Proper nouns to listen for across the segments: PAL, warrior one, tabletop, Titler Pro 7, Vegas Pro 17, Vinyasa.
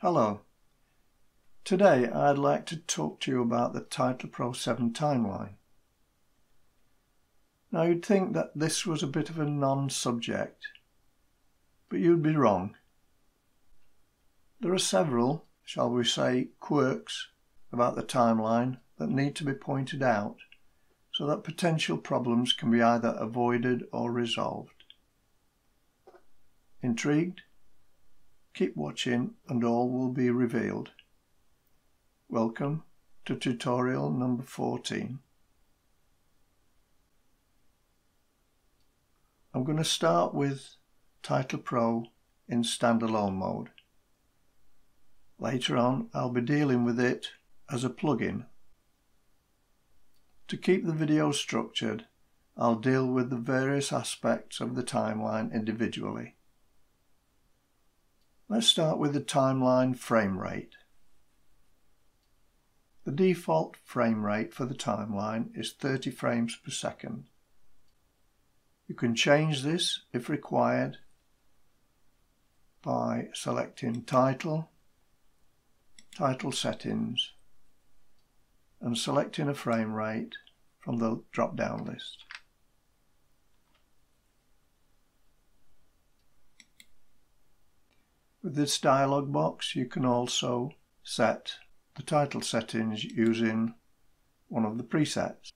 Hello. Today I'd like to talk to you about the Titler Pro 7 timeline. Now you'd think that this was a bit of a non-subject, but you'd be wrong. There are several, shall we say, quirks about the timeline that need to be pointed out so that potential problems can be either avoided or resolved. Intrigued? Keep watching and all will be revealed. Welcome to tutorial number 14. I'm going to start with Titler Pro in standalone mode. Later on I'll be dealing with it as a plugin. To keep the video structured, I'll deal with the various aspects of the timeline individually. Let's start with the timeline frame rate. The default frame rate for the timeline is 30 frames per second. You can change this if required by selecting Title, Title Settings, and selecting a frame rate from the drop-down list. With this dialog box, you can also set the title settings using one of the presets.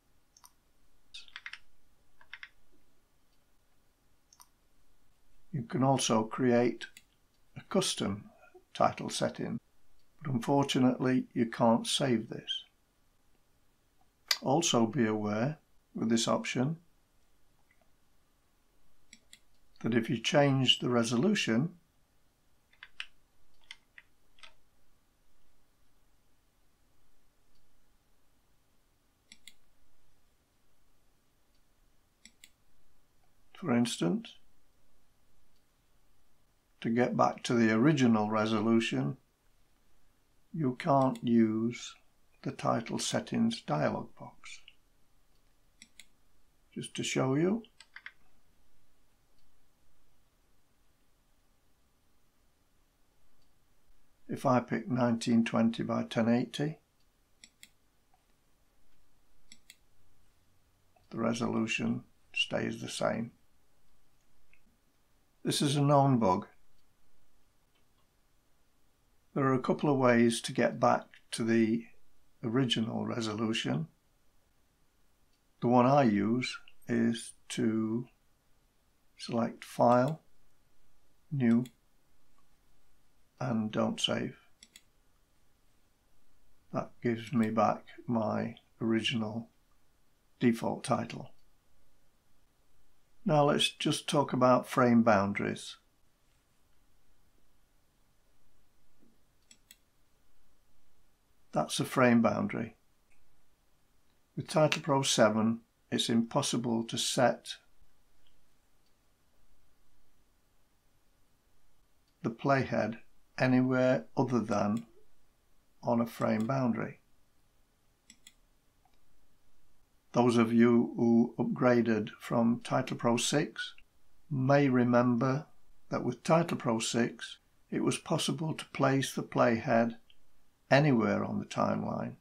You can also create a custom title setting, but unfortunately you can't save this. Also be aware with this option that if you change the resolution, for instance, to get back to the original resolution, you can't use the title settings dialog box. Just to show you, if I pick 1920 by 1080, the resolution stays the same. This is a known bug. There are a couple of ways to get back to the original resolution. The one I use is to select File, New, and Don't Save. That gives me back my original default title. Now let's just talk about frame boundaries. That's a frame boundary. With Titler Pro 7, it's impossible to set the playhead anywhere other than on a frame boundary. Those of you who upgraded from Titler Pro 6 may remember that with Titler Pro 6, it was possible to place the playhead anywhere on the timeline,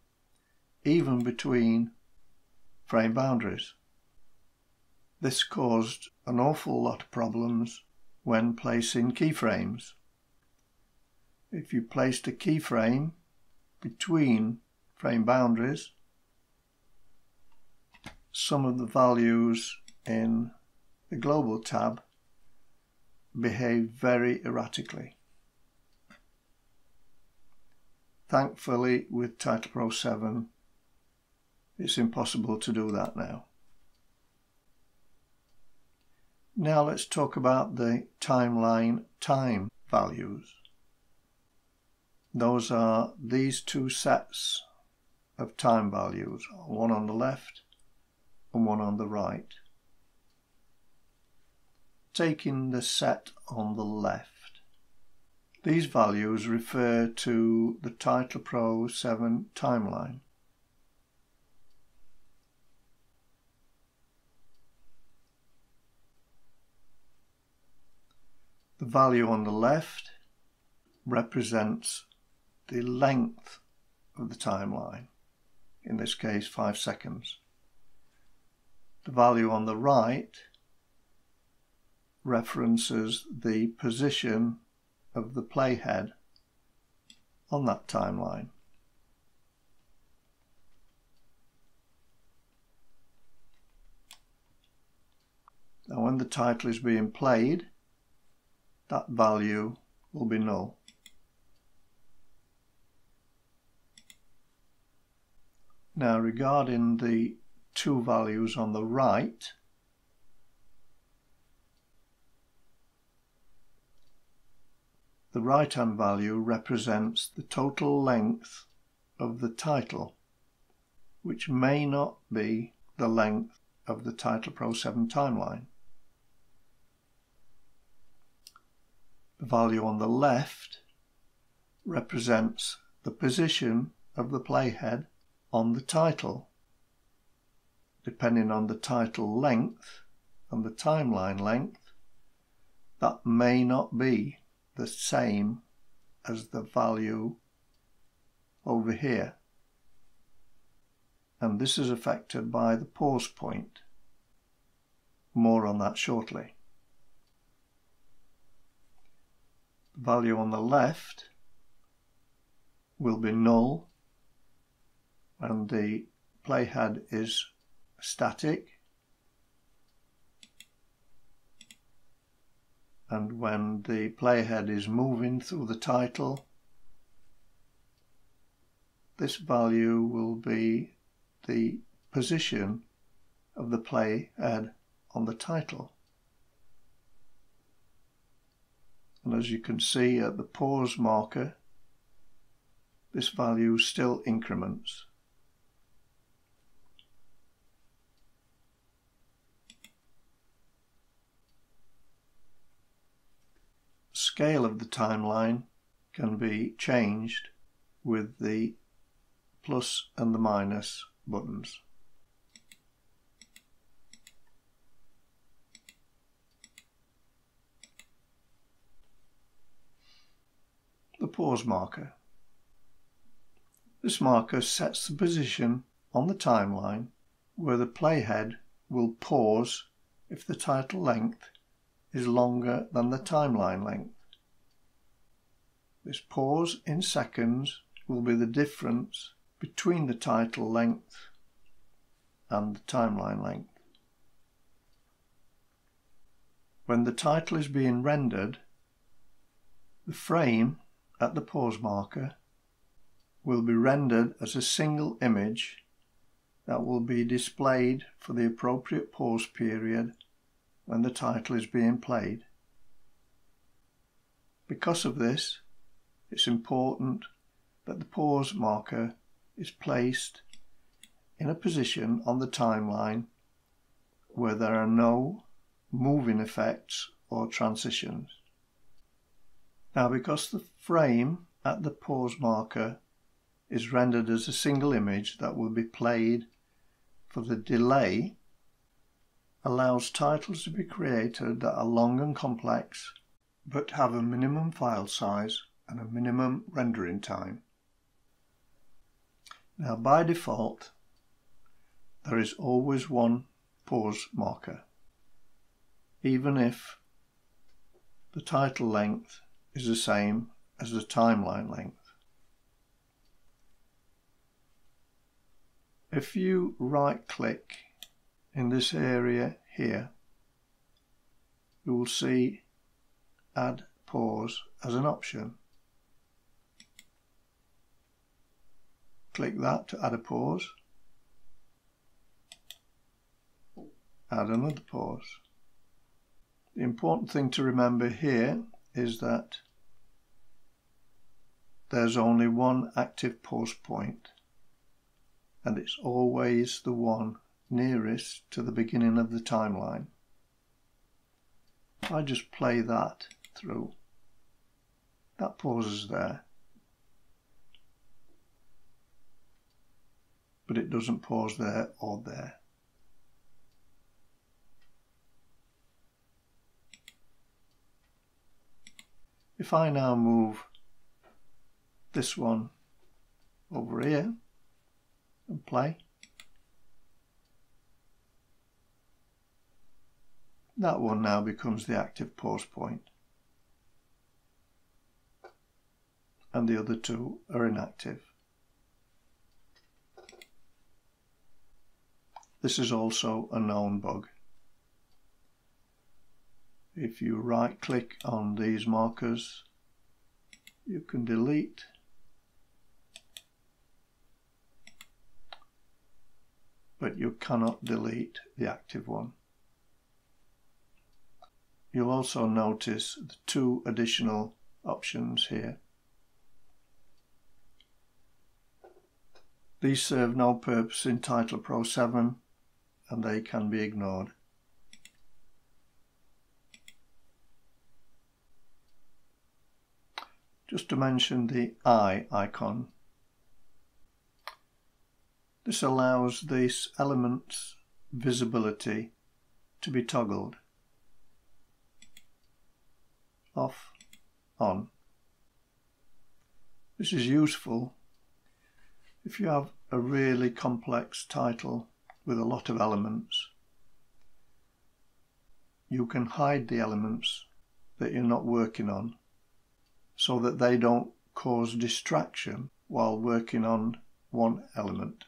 even between frame boundaries. This caused an awful lot of problems when placing keyframes. If you placed a keyframe between frame boundaries, some of the values in the global tab behave very erratically. Thankfully, with Titler Pro 7, it's impossible to do that now. Now let's talk about the timeline time values. Those are these two sets of time values, one on the left and one on the right. Taking the set on the left, these values refer to the Titler Pro 7 timeline. The value on the left represents the length of the timeline, in this case 5 seconds. The value on the right references the position of the playhead on that timeline. Now when the title is being played, that value will be null. Now regarding the two values on the right, the right-hand value represents the total length of the title, which may not be the length of the Title Pro 7 timeline. The value on the left represents the position of the playhead on the title. Depending on the title length and the timeline length, that may not be the same as the value over here, and this is affected by the pause point. More on that shortly. The value on the left will be null and the playhead is static, and when the playhead is moving through the title, this value will be the position of the playhead on the title. And as you can see at the pause marker, this value still increments. Scale of the timeline can be changed with the plus and the minus buttons. The pause marker. This marker sets the position on the timeline where the playhead will pause if the title length is longer than the timeline length. This pause in seconds will be the difference between the title length and the timeline length. When the title is being rendered, the frame at the pause marker will be rendered as a single image that will be displayed for the appropriate pause period when the title is being played. Because of this, it's important that the pause marker is placed in a position on the timeline where there are no moving effects or transitions. Now, because the frame at the pause marker is rendered as a single image that will be played for the delay, allows titles to be created that are long and complex but have a minimum file size and a minimum rendering time. Now, by default, there is always one pause marker, even if the title length is the same as the timeline length. If you right-click in this area here, you will see Add Pause as an option. Click that to add a pause. Add another pause. The important thing to remember here is that there's only one active pause point, and it's always the one nearest to the beginning of the timeline. I just play that through. That pauses there, but it doesn't pause there or there. If I now move this one over here and play. That one now becomes the active pause point, and the other two are inactive. This is also a known bug. If you right click on these markers, you can delete but you cannot delete the active one. You'll also notice the two additional options here. These serve no purpose in Titler Pro 7 and they can be ignored. Just to mention the eye icon. This allows this element's visibility to be toggled. Off, on. This is useful if you have a really complex title with a lot of elements. You can hide the elements that you're not working on so that they don't cause distraction while working on one element.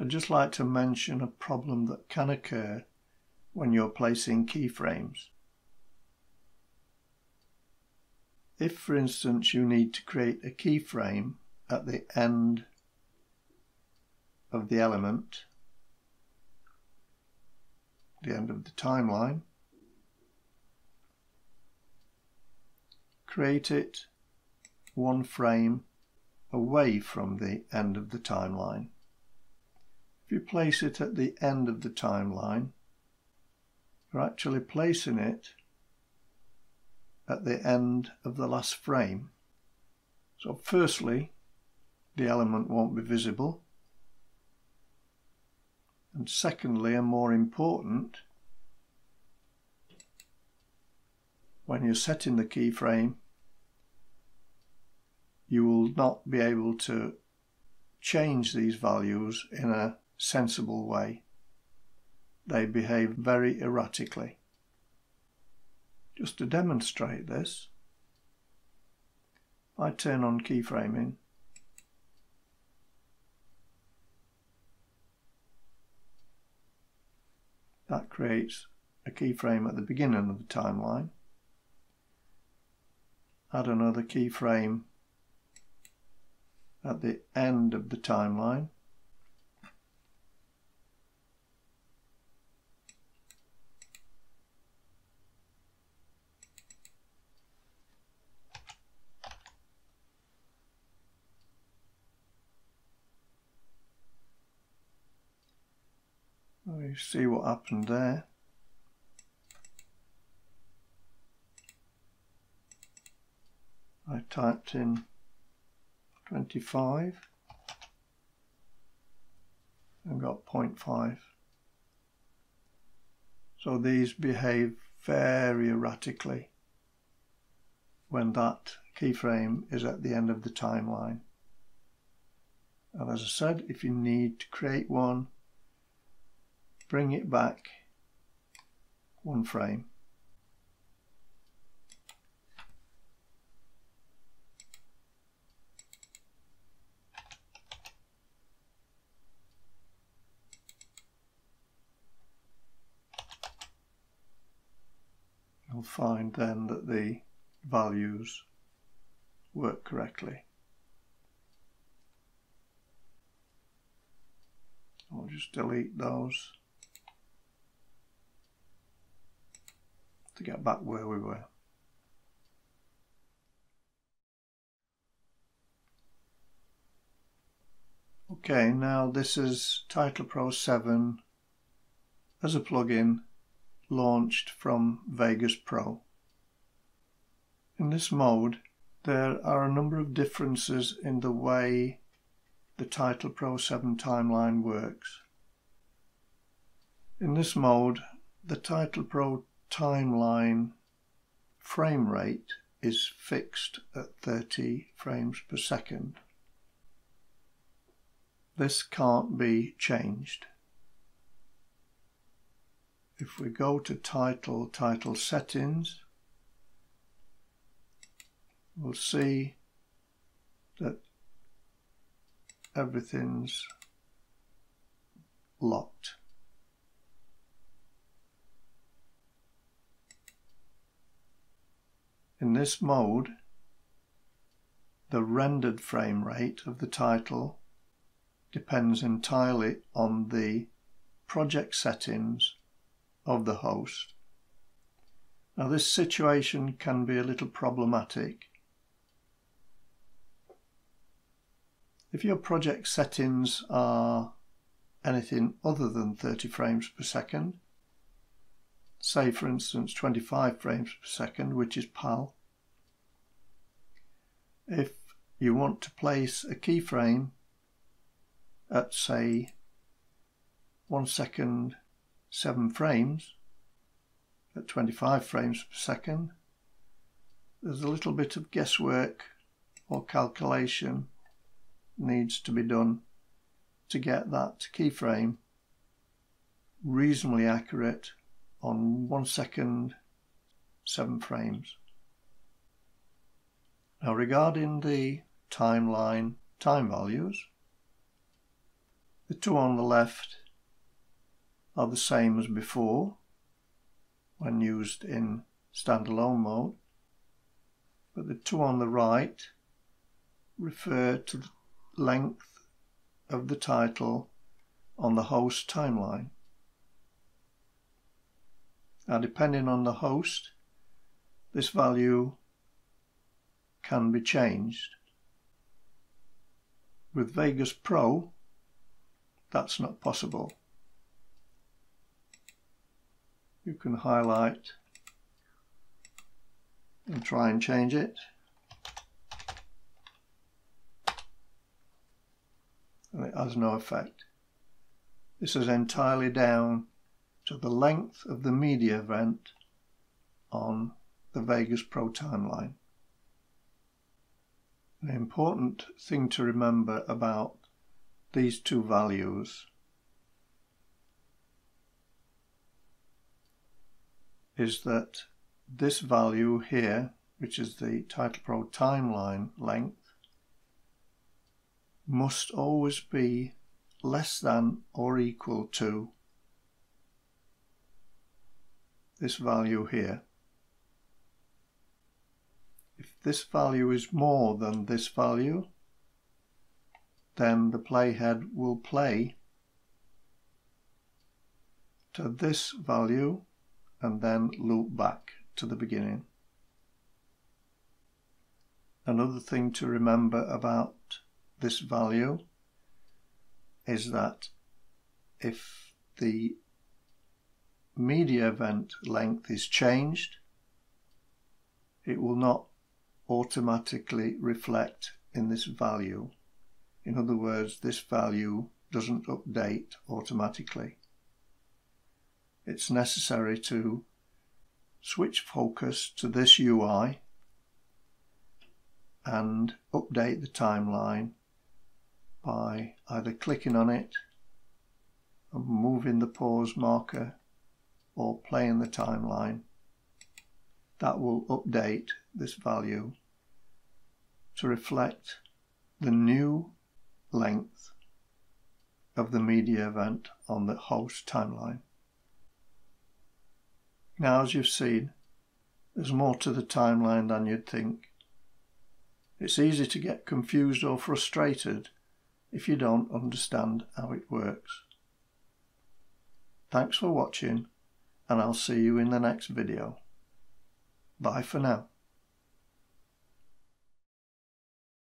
I'd just like to mention a problem that can occur when you're placing keyframes. If, for instance, you need to create a keyframe at the end of the element, the end of the timeline, create it one frame away from the end of the timeline. If you place it at the end of the timeline, you're actually placing it at the end of the last frame. So firstly, the element won't be visible, and secondly, and more important, when you're setting the keyframe, you will not be able to change these values in a sensible way. They behave very erratically. Just to demonstrate this, I turn on keyframing. That creates a keyframe at the beginning of the timeline. Add another keyframe at the end of the timeline. You see what happened there. I typed in 25 and got 0.5. So these behave very erratically when that keyframe is at the end of the timeline. And as I said, if you need to create one, bring it back one frame. You'll find then that the values work correctly. I'll just delete those to get back where we were. Okay, now this is Titler Pro 7 as a plugin launched from Vegas Pro. In this mode, there are a number of differences in the way the Titler Pro 7 timeline works. In this mode, the Titler Pro timeline frame rate is fixed at 30 frames per second. This can't be changed. If we go to Title Settings, we'll see that everything's locked. In this mode, the rendered frame rate of the title depends entirely on the project settings of the host. Now, this situation can be a little problematic. If your project settings are anything other than 30 frames per second, say for instance 25 frames per second, which is PAL, if you want to place a keyframe at say 1 second 7 frames, at 25 frames per second, there's a little bit of guesswork or calculation needs to be done to get that keyframe reasonably accurate on 1 second 7 frames. Now, regarding the timeline time values, the two on the left are the same as before when used in standalone mode, but the two on the right refer to the length of the title on the host timeline. Now, depending on the host, this value can be changed. With Vegas Pro, that's not possible. You can highlight and try and change it, and it has no effect. This is entirely down to the length of the media event on the Vegas Pro timeline. An important thing to remember about these two values is that this value here, which is the Title Pro timeline length, must always be less than or equal to this value here. If this value is more than this value, then the playhead will play to this value and then loop back to the beginning. Another thing to remember about this value is that if the media event length is changed, it will not automatically reflect in this value. In other words, this value doesn't update automatically. It's necessary to switch focus to this UI and update the timeline by either clicking on it and moving the pause marker or playing the timeline. That will update this value to reflect the new length of the media event on the host timeline. Now, as you've seen, there's more to the timeline than you'd think. It's easy to get confused or frustrated if you don't understand how it works. Thanks for watching, and I'll see you in the next video. Bye for now.